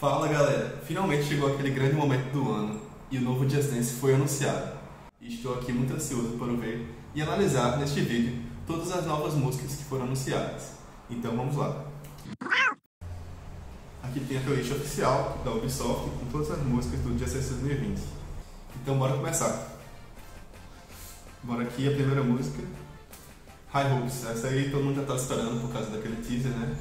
Fala galera, finalmente chegou aquele grande momento do ano e o novo Just Dance foi anunciado. Estou aqui muito ansioso para ver e analisar neste vídeo todas as novas músicas que foram anunciadas. Então vamos lá. Aqui tem a playlist oficial da Ubisoft com todas as músicas do Just Dance 2020. Então bora começar. Bora aqui a primeira música, High Hopes. Essa aí todo mundo já tá esperando por causa daquele teaser, né?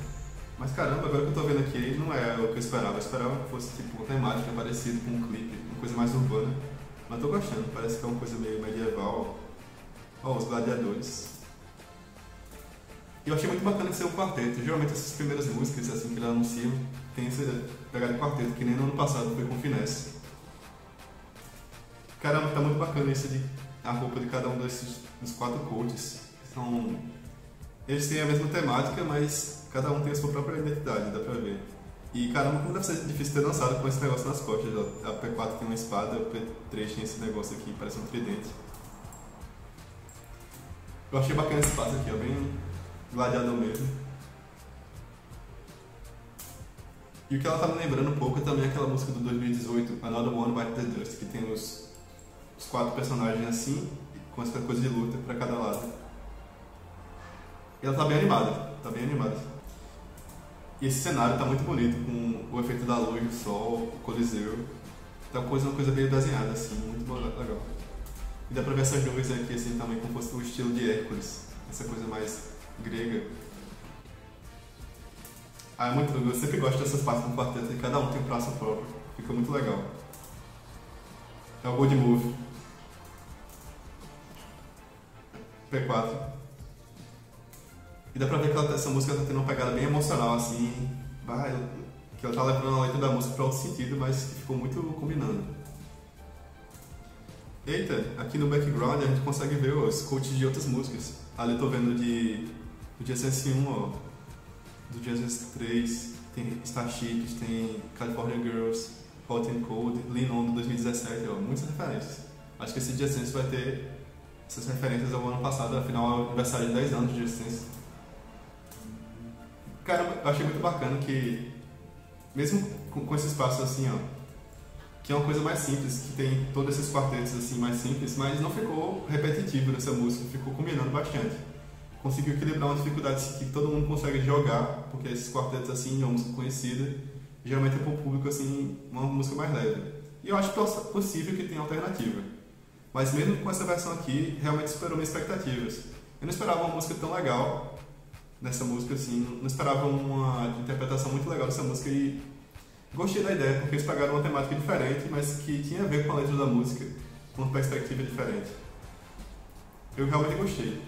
Mas caramba, agora que eu tô vendo aqui, não é o que eu esperava que fosse tipo uma temática parecida com um clipe, uma coisa mais urbana. Mas tô gostando, parece que é uma coisa meio medieval. Ó, os gladiadores. E eu achei muito bacana que seja um quarteto. Geralmente essas primeiras músicas assim que eles anunciam tem essa pegada de quarteto, que nem no ano passado foi com Finesse. Caramba, tá muito bacana isso de a roupa de cada um dos quatro coaches. Eles têm a mesma temática, mas cada um tem a sua própria identidade, dá pra ver. E caramba, como deve ser difícil ter dançado com esse negócio nas costas. A P4 tem uma espada, a P3 tem esse negócio aqui, parece um tridente. Eu achei bacana esse passo aqui, ó, bem gladiador mesmo. E o que ela tá me lembrando um pouco é também aquela música do 2018, Another One Bite the Dust, que tem os quatro personagens assim, com essa coisa de luta pra cada lado. E ela tá bem animada. E esse cenário tá muito bonito, com o efeito da luz, o sol, o coliseu. Tá uma coisa bem desenhada assim, muito legal. E dá pra ver essas nuvens aqui assim também, como fosse o estilo de Hércules. Essa coisa mais grega. Ah, é muito legal, eu sempre gosto dessas partes do quarteto, e cada um tem um praça próprio. Fica muito legal. É o Gold Move. P4. E dá pra ver que essa música tá tendo uma pegada bem emocional, assim, que ela tá levando a letra da música pra outro sentido, mas que ficou muito combinando. Eita, aqui no background a gente consegue ver os coaches de outras músicas. Ali eu tô vendo do Just Dance 1, ó, do Just Dance 3, tem Starships, tem California Girls, Hot and Cold, Lean On do 2017, ó, muitas referências. Acho que esse Just Dance vai ter essas referências ao ano passado, afinal é o aniversário de 10 anos do Just Dance. Cara, eu achei muito bacana que, mesmo com esse espaço assim, ó, que é uma coisa mais simples, que tem todos esses quartetos assim mais simples, mas não ficou repetitivo nessa música, ficou combinando bastante. Conseguiu equilibrar uma dificuldade que todo mundo consegue jogar, porque esses quartetos assim, é uma música conhecida, geralmente é para o público assim, uma música mais leve. E eu acho possível que tenha alternativa. Mas mesmo com essa versão aqui, realmente superou minhas expectativas. Eu não esperava uma música tão legal. Nessa música, assim, não esperava uma interpretação muito legal dessa música e gostei da ideia, porque eles pegaram uma temática diferente, mas que tinha a ver com a letra da música, com uma perspectiva diferente. Eu realmente gostei.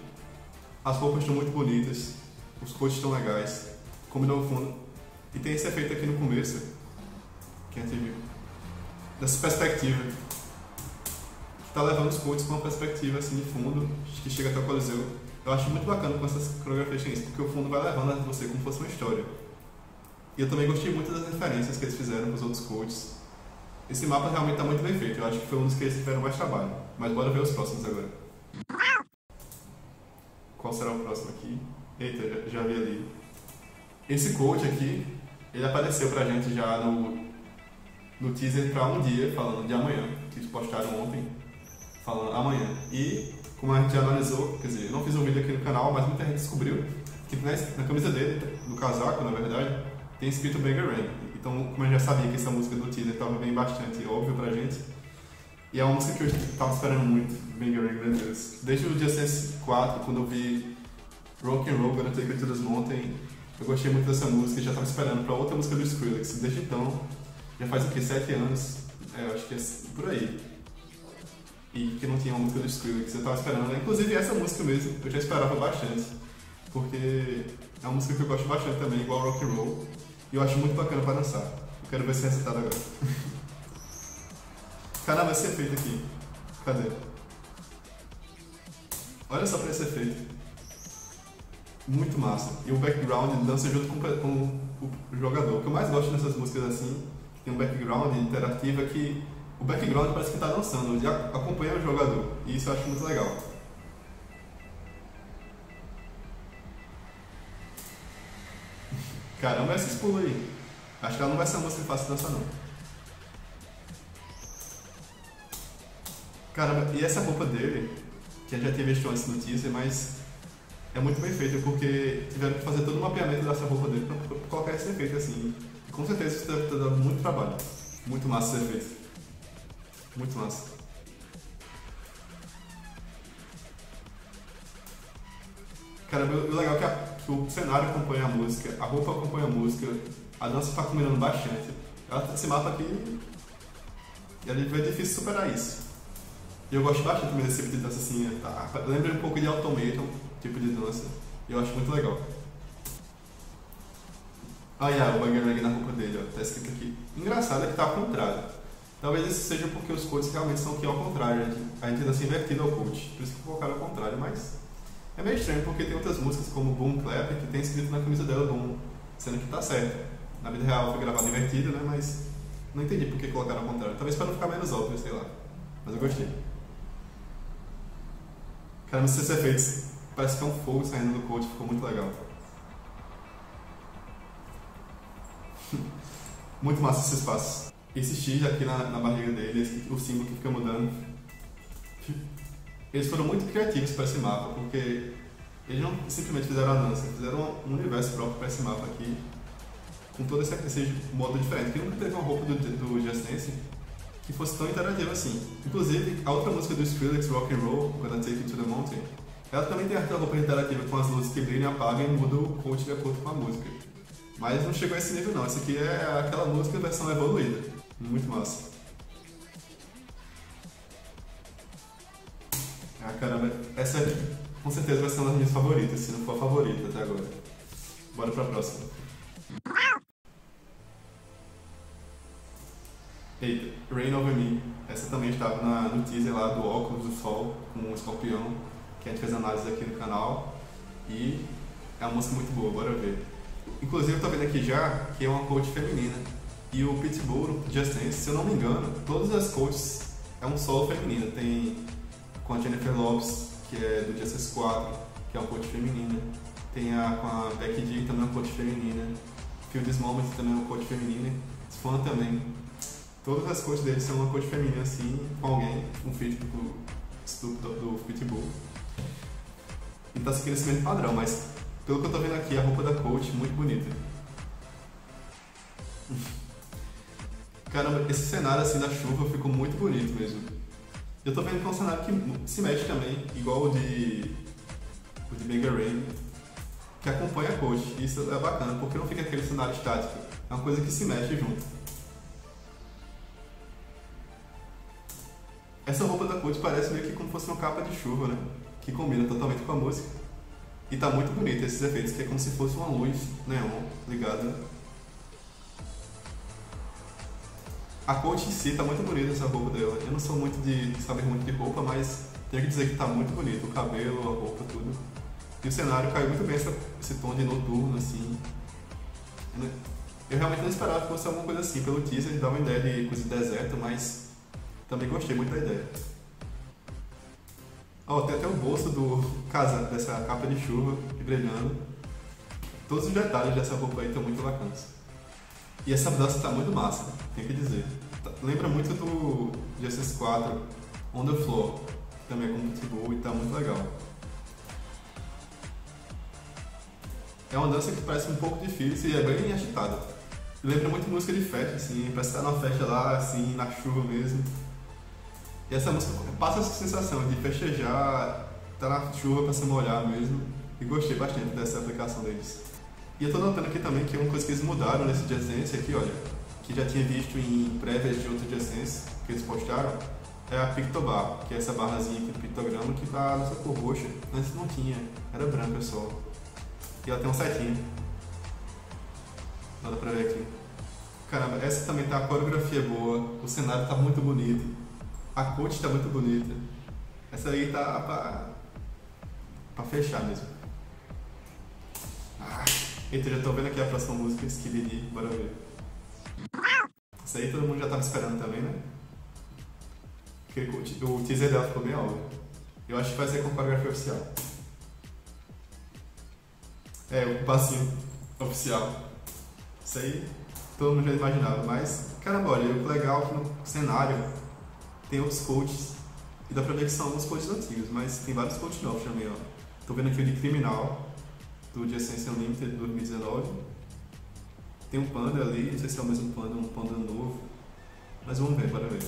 As roupas estão muito bonitas, os coaches estão legais, combinou o fundo. E tem esse efeito aqui no começo, que a gente viu, dessa perspectiva, que tá levando os coaches pra uma perspectiva, assim, de fundo, que chega até o coliseu. Eu acho muito bacana com essas coreografias, porque o fundo vai levando você como se fosse uma história. E eu também gostei muito das referências que eles fizeram com os outros coaches. Esse mapa realmente está muito bem feito, eu acho que foi um dos que eles tiveram mais trabalho. Mas bora ver os próximos agora. Qual será o próximo aqui? Eita, já vi ali. Esse coach aqui, ele apareceu pra gente já no teaser pra um dia, falando de amanhã, que eles postaram ontem, falando amanhã. E como a gente já analisou, quer dizer, eu não fiz um vídeo aqui no canal, mas muita gente descobriu que na camisa dele, no casaco na verdade, tem escrito Bangarang. Então, como eu já sabia que essa música do teaser estava bem bastante óbvio pra gente, e é uma música que eu estava esperando muito, Bangarang, meu Deus. Desde o Just Dance 4, quando eu vi Rock'n'Roll, quando eu toquei Criminal ontem, eu gostei muito dessa música e já estava esperando pra outra música do Skrillex. Desde então, já faz o que, 7 anos? É, acho que é por aí. E que não tinha uma música do Skrillex, eu tava esperando, inclusive essa música mesmo, eu já esperava bastante, porque é uma música que eu gosto bastante também, igual Rock'n'Roll, e eu acho muito bacana pra dançar. Eu quero ver se é recitado agora. Caramba, esse efeito aqui, cadê? Olha só pra esse efeito, muito massa, e o background dança junto com o jogador. O que eu mais gosto nessas músicas assim, que tem um background interativo, é que o background parece que está dançando, ele acompanha o jogador, e isso eu acho muito legal. Caramba, esses pulos aí. Acho que ela não vai ser uma música fácil de dançar, não. Caramba, e essa roupa dele, que a gente já tinha visto antes no teaser, mas é muito bem feita, porque tiveram que fazer todo o mapeamento dessa roupa dele pra colocar esse efeito assim. E com certeza isso deve ter dado muito trabalho. Muito massa esse efeito. Muito massa. Caramba, o legal é que o cenário acompanha a música, a roupa acompanha a música, a dança tá combinando bastante. Ela se mapa aqui e ali vai difícil superar isso. E eu gosto bastante também desse tipo de dança assim, tá? Lembra um pouco de Automaton, tipo de dança, e eu acho muito legal. O Bangarang na roupa dele, ó, tá escrito aqui. Engraçado é que tá ao contrário. Talvez isso seja porque os codes realmente são aqui ao contrário, a gente dança invertida ao code, por isso que colocaram ao contrário, mas é meio estranho porque tem outras músicas como Boom Clap que tem escrito na camisa dela Boom, sendo que tá certo. Na vida real foi gravado invertido, né, mas não entendi por que colocaram ao contrário, talvez pra não ficar menos óbvio, sei lá, mas eu gostei. Caramba, esses efeitos, parece que é um fogo saindo do code, ficou muito legal. Muito massa esses passos. Esse X aqui na barriga dele, o símbolo que fica mudando. Eles foram muito criativos para esse mapa, porque eles não simplesmente fizeram a dança, fizeram um universo próprio para esse mapa aqui, com todo esse modo diferente. Eu nunca teve uma roupa do Just Dance que fosse tão interativo assim. Inclusive, a outra música do Skrillex, Rock'n'Roll, When I Take You to the Mountain, ela também tem aquela roupa interativa com as luzes que brilham, apagam e mudam o coach de acordo com a música. Mas não chegou a esse nível não, essa aqui é aquela música versão evoluída. Muito massa. Ah, caramba, essa com certeza vai ser uma das minhas favoritas, se não for a favorita até agora. Bora pra próxima. Eita, Rain Over Me, essa também estava no teaser lá do óculos do sol com um escorpião, que a gente fez análise aqui no canal, e é uma música muito boa, bora ver. Inclusive eu tô vendo aqui já que é uma coach feminina, e o Pitbull, Just Dance, se eu não me engano, todas as coaches é um solo feminino, tem com a Jennifer Lopez, que é do Just Dance 4, que é uma coach feminina, tem com a Becky G, também é uma coach feminina, Feel This Moment também é uma coach feminina, Fun também. Todas as coaches deles são uma coach feminina assim, com alguém, um feat do Pitbull. E tá seguindo esse mesmo padrão, mas pelo que eu tô vendo aqui, a roupa da coach muito bonita. Caramba, esse cenário assim da chuva ficou muito bonito mesmo. Eu tô vendo que é um cenário que se mexe também, igual o de Bangarang, que acompanha a coach. E isso é bacana, porque não fica aquele cenário estático, é uma coisa que se mexe junto. Essa roupa da coach parece meio que como fosse uma capa de chuva, né? Que combina totalmente com a música. E tá muito bonito esses efeitos, que é como se fosse uma luz neon ligada. A coach em si tá muito bonita, essa roupa dela. Eu não sou muito de saber muito de roupa, mas tenho que dizer que tá muito bonito. O cabelo, a roupa, tudo. E o cenário caiu muito bem esse tom de noturno, assim. Eu realmente não esperava que fosse alguma coisa assim. Pelo teaser, dá uma ideia de coisa de deserto, mas também gostei muito da ideia. Tem até o bolso do casaco dessa capa de chuva brilhando. Todos os detalhes dessa roupa aí estão muito bacanas. E essa dança está muito massa, tem que dizer. Lembra muito do Just Dance 4, On The Floor, que também é com Pitbull e tá muito legal. É uma dança que parece um pouco difícil e é bem agitada. Lembra muito música de festa, assim, parece estar numa festa lá, assim, na chuva mesmo. E essa música passa essa sensação de festejar, tá na chuva pra se molhar mesmo. E gostei bastante dessa aplicação deles. E eu tô notando aqui também que uma coisa que eles mudaram nesse Just Dance aqui, olha, que já tinha visto em prévias de outro Just Dance que eles postaram, é a Pictobar, que é essa barrazinha aqui do pictograma que tá nessa cor roxa. Antes não tinha, era branca só. E ela tem um setinho. Dá pra ver aqui. Caramba, essa também tá, a coreografia boa, o cenário tá muito bonito. A coach tá muito bonita. Essa aí tá pra fechar mesmo. Eu já tô vendo aqui a próxima música, Skibidi, bora ver. Essa aí todo mundo já tava esperando também, né? Porque o teaser dela ficou bem óbvio. Eu acho que vai ser com coreografia oficial. É, o passinho oficial. Isso aí, todo mundo já imaginava, mas, caramba, olha, o legal que no cenário tem outros coaches, e dá pra ver que são alguns coaches antigos, mas tem vários coaches novos também, ó. Tô vendo aqui o de Criminal, do Just Dance Unlimited de 2019. Tem um Panda ali, não sei se é o mesmo Panda, um Panda novo, mas vamos ver, bora ver.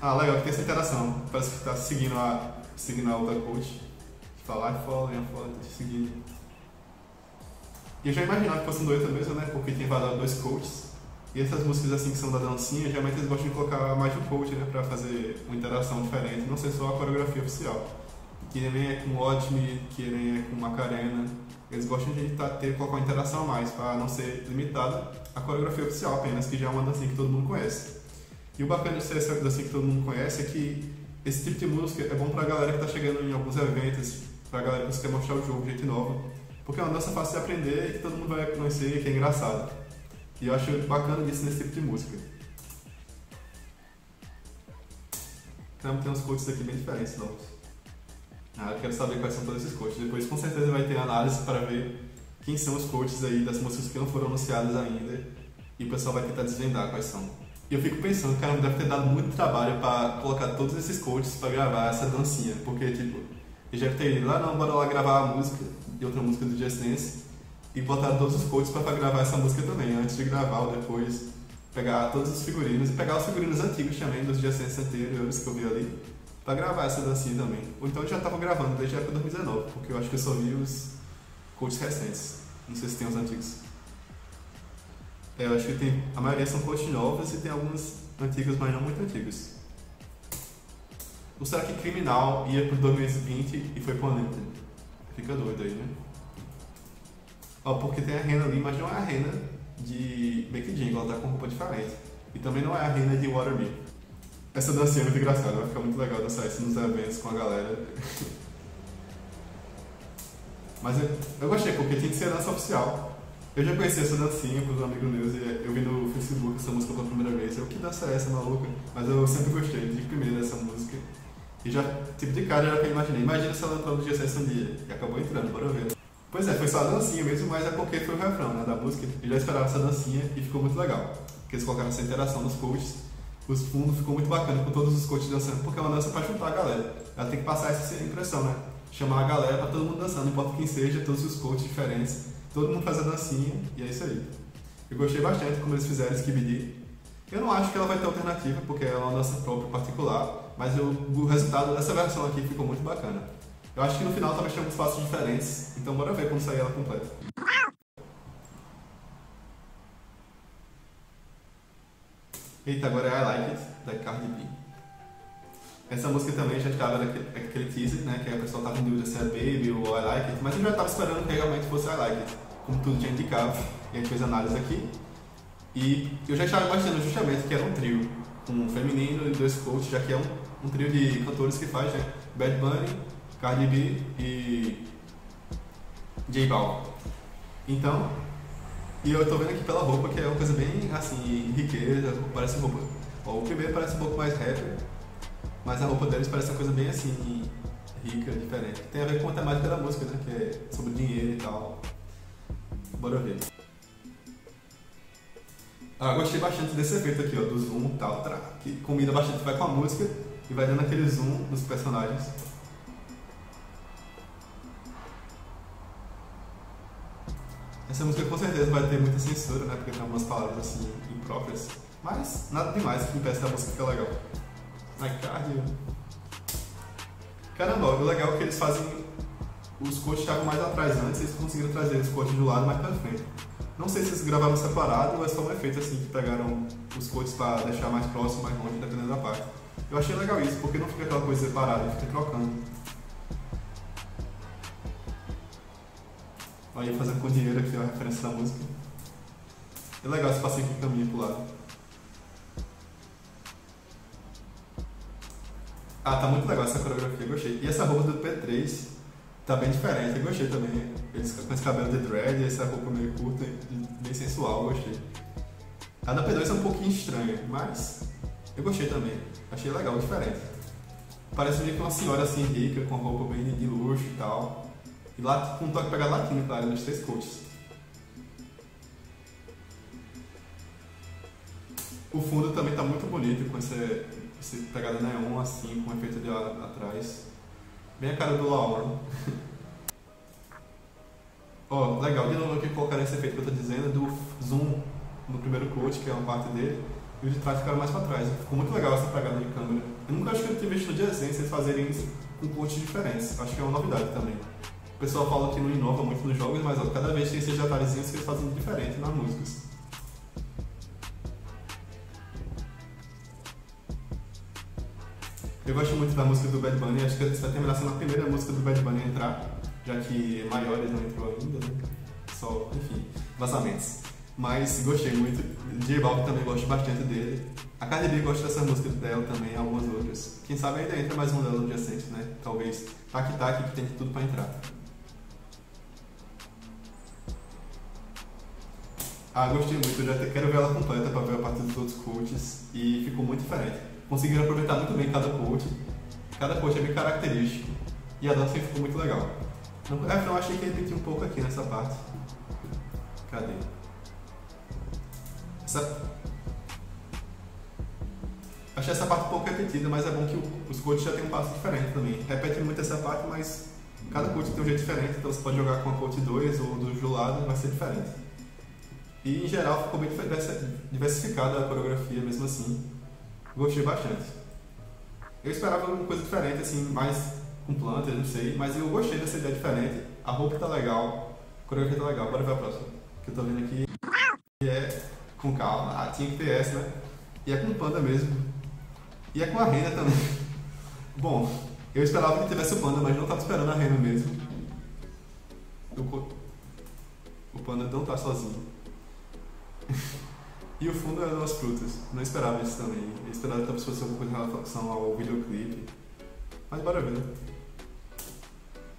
Ah, legal, que tem essa interação, parece que tá seguindo a outra coach. Falar e follow, tá te seguindo. E eu já imaginava que fosse um dueto mesmo, né, porque tinha valado dois coaches. E essas músicas assim que são da dancinha, geralmente eles gostam de colocar mais de um coach, né, pra fazer uma interação diferente, não ser só a coreografia oficial. Que nem é com Watch Me, que nem é com Macarena, eles gostam de colocar uma interação mais, pra não ser limitada à coreografia oficial apenas, que já é uma dancinha que todo mundo conhece. E o bacana de ser essa dancinha que todo mundo conhece é que esse tipo de música é bom pra galera que tá chegando em alguns eventos, pra galera que quer mostrar o jogo de gente nova, porque é uma dança fácil de aprender e que todo mundo vai conhecer e que é engraçado. E eu acho bacana disso nesse tipo de música. Caramba, tem uns coaches aqui bem diferentes novos. Ah, eu quero saber quais são todos esses coaches. Depois com certeza vai ter análise para ver quem são os coaches aí das músicas que não foram anunciadas ainda. E o pessoal vai tentar desvendar quais são. E eu fico pensando, caramba, deve ter dado muito trabalho para colocar todos esses coaches para gravar essa dancinha. Porque, tipo, eu já teria ido lá, não, bora lá gravar a música e outra música do Just Dance. E botar todos os coaches para gravar essa música também, antes de gravar ou depois. Pegar todos os figurinos e pegar os figurinos antigos também, dos Just Dance anteriores que eu vi ali, para gravar essa dancinha também. Ou então eu já tava gravando desde a época de 2019, porque eu acho que eu só vi os coaches recentes. Não sei se tem os antigos. É, eu acho que tem, a maioria são coaches novos e tem alguns antigos, mas não muito antigos. Ou será que Criminal ia pro 2020 e foi pro Unlimited? Fica doido aí, né? Ó, porque tem a Rena ali, mas não é a Rena de Becky G, ela tá com roupa diferente. E também não é a Rena de Water Me. Essa dancinha é muito engraçada, vai ficar muito legal dançar isso nos eventos com a galera. Mas eu gostei, porque tinha que ser a dança oficial. Eu já conheci essa dancinha com os amigos meus e eu vi no Facebook essa música pela primeira vez. Eu, que dança é essa, maluca? Mas eu sempre gostei de primeira dessa música. E já, tipo de cara, já que eu imaginei. Imagina se ela entrou no G6 um dia. E acabou entrando, bora ver. Pois é, foi só a dancinha mesmo, mas é porque foi o refrão, né, da música. Eu já esperava essa dancinha e ficou muito legal. Porque eles colocaram essa interação nos coaches. Os fundos ficou muito bacana com todos os coaches dançando, porque é uma dança pra juntar a galera. Ela tem que passar essa impressão, né? Chamar a galera pra todo mundo dançando, não importa quem seja, todos os coaches diferentes. Todo mundo faz a dancinha e é isso aí. Eu gostei bastante como eles fizeram Skibidi. Eu não acho que ela vai ter alternativa, porque ela é uma dança própria particular, mas o resultado dessa versão aqui ficou muito bacana. Eu acho que no final talvez tenha alguns passos diferentes, então bora ver como sair ela completa. Eita, agora é I Like It, da Cardi B. Essa música também já estava naquele teaser, né, que a pessoa estava em dúvida se é Baby ou I Like It, mas eu já estava esperando que realmente fosse I Like It. Como tudo já indicava, e a gente fez análise aqui. E eu já estava imaginando justamente que era um trio, com um feminino e dois coaches, já que é um trio de cantores que faz, né? Bad Bunny, Cardi B e J Balvin. Então, e eu tô vendo aqui pela roupa que é uma coisa bem assim, riqueza, parece roupa. Ó, o primeiro parece um pouco mais rapper, mas a roupa deles parece uma coisa bem assim, rica, diferente. Tem a ver com a temática da música, né? Que é sobre dinheiro e tal. Bora ver. Ah, gostei bastante desse efeito aqui, ó, do zoom e tal, que combina bastante, vai com a música e vai dando aquele zoom dos personagens. Essa música com certeza vai ter muita censura, né, porque tem algumas palavras assim impróprias, mas nada demais que impeça da música, que é legal. Ai, cardio. Caramba, o legal é que eles fazem. Os coaches estavam mais atrás antes, eles conseguiram trazer os coaches do lado mais pra frente. Não sei se eles gravaram separado ou é só um efeito assim que pegaram os coaches pra deixar mais próximo, mais longe, dependendo da parte. Eu achei legal isso, porque não fica aquela coisa separada, fica trocando. Olha eu fazendo com dinheiro aqui, ó, a referência da música. É legal se passar aqui o caminho pro lado. Ah, tá muito legal essa coreografia, eu gostei. E essa roupa do P3 tá bem diferente, eu gostei também. Eles com esse cabelo de dread, essa roupa meio curta, bem sensual, eu gostei. A da P2 é um pouquinho estranha, mas eu gostei também. Achei legal, diferente. Parece meio que uma senhora assim rica, com roupa bem de luxo e tal. E lá com um toque pegado latino, claro, nos três coaches. O fundo também tá muito bonito com esse pegada neon assim, com efeito de ar atrás. Bem a cara do Laura. Ó, legal, de novo aqui colocaram esse efeito que eu tô dizendo, do zoom no primeiro coach, que é uma parte dele, e o de trás ficaram mais pra trás. Ficou muito legal essa pegada de câmera. Eu nunca acho que eu tinha visto de essência eles fazerem um coach diferente. Acho que é uma novidade também. O pessoal fala que não inova muito nos jogos, mas ó, cada vez tem esses detalhezinhos que eles fazem diferente nas músicas. Eu gosto muito da música do Bad Bunny, acho que vai terminar sendo a primeira música do Bad Bunny a entrar, já que Maiores não entrou ainda, né? Só, enfim, vazamentos. Mas gostei muito, J Balvin também gosto bastante dele, a Cardi B gosta dessa música dela também, algumas outras. Quem sabe ainda entra mais um dela adjacente, né? Talvez Taki Taki, que tem tudo pra entrar. Ah, gostei muito, eu já quero ver ela completa pra ver a parte dos outros coaches, e ficou muito diferente. Conseguiram aproveitar muito bem cada coach é bem característico, e a dança ficou muito legal. Não, achei que ia repetir um pouco aqui nessa parte. Cadê? Achei essa parte um pouco repetida, mas é bom que os coaches já tem um passo diferente também. Repete muito essa parte, mas cada coach tem um jeito diferente, então você pode jogar com a coach 2 ou do lado, vai ser diferente. E em geral ficou bem diversificada a coreografia mesmo assim. Gostei bastante. Eu esperava alguma coisa diferente, assim, mais com plantas, não sei, mas eu gostei dessa ideia diferente. A roupa tá legal, a coreografia tá legal. Bora ver a próxima, que eu tô vendo aqui. E é com calma, tinha que ter essa, né? E é com panda mesmo. E é com a Rena também. Bom, eu esperava que tivesse o panda, mas não tava esperando a Rena mesmo. O panda não tá sozinho. E o fundo é das frutas, não esperava isso também. Eu esperava talvez fosse alguma coisa em relação ao videoclipe. Mas bora ver.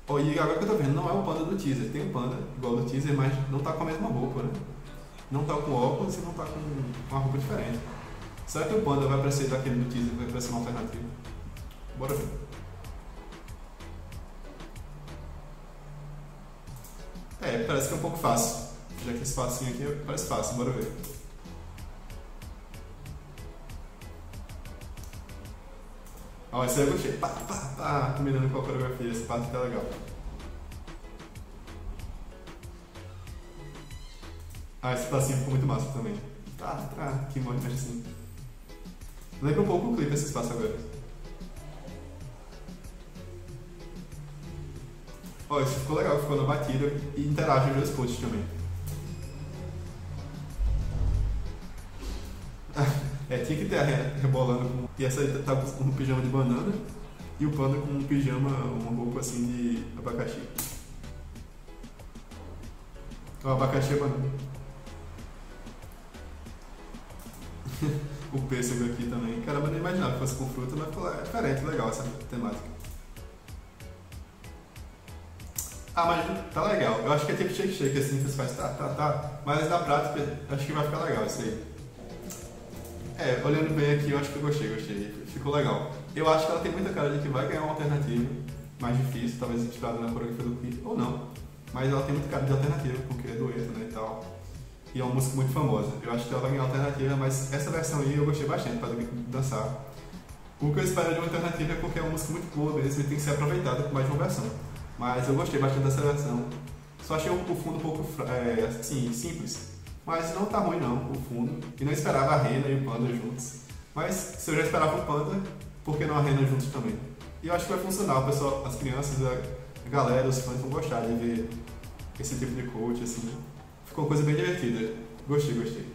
Oh, e agora que eu tô vendo, não é o panda do teaser. Tem um panda igual do teaser, mas não tá com a mesma roupa, né? Não tá com óculos e não tá com uma roupa diferente. Será que o panda vai aparecer daquele do teaser, vai aparecer uma alternativa? Bora ver. É, parece que é um pouco fácil. Já que esse facinho aqui parece fácil, bora ver. Ó, esse aí eu gostei, pá, pá, pá, combinando com a coreografia, esse pato tá legal. Ah, esse passinho ficou muito massa também. Tá, tá, que monte assim. Lembra um pouco o clipe esse espaço agora. Ó, isso ficou legal, ficou na batida e interage com os posts também. É, tinha que ter a rebolando com... E essa tá com um pijama de banana e o panda com um pijama, uma roupa assim de abacaxi. Então, abacaxi é banana. O pêssego aqui também. Caramba, não imaginava que fosse com fruta, mas é diferente, legal essa temática. Ah, mas tá legal. Eu acho que é tipo shake-shake assim, que você faz tá. Mas na prática, acho que vai ficar legal isso aí. É, olhando bem aqui, eu acho que eu gostei, ficou legal. Eu acho que ela tem muita cara de que vai ganhar uma alternativa mais difícil, talvez inspirada na coreografia do clipe, ou não. Mas ela tem muita cara de alternativa, porque é dueto, né, e tal. E é uma música muito famosa. Eu acho que ela vai ganhar alternativa, mas essa versão aí eu gostei bastante pra dançar. O que eu espero de uma alternativa é porque é uma música muito boa mesmo e tem que ser aproveitada com mais de uma versão. Mas eu gostei bastante dessa versão. Só achei o fundo um pouco, assim, simples. Mas não tá ruim não, o fundo. E não esperava a Rena e o Panda juntos. Mas se eu já esperava o Panda, por que não a Rena juntos também? E eu acho que vai funcionar, o pessoal, as crianças, a galera, os fãs vão gostar de ver esse tipo de coach, assim. Ficou uma coisa bem divertida. Gostei.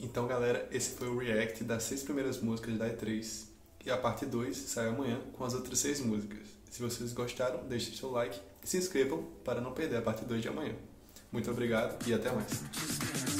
Então galera, esse foi o react das 6 primeiras músicas da E3. E a parte 2 sai amanhã com as outras 6 músicas. Se vocês gostaram, deixem seu like e se inscrevam para não perder a parte 2 de amanhã. Muito obrigado e até mais.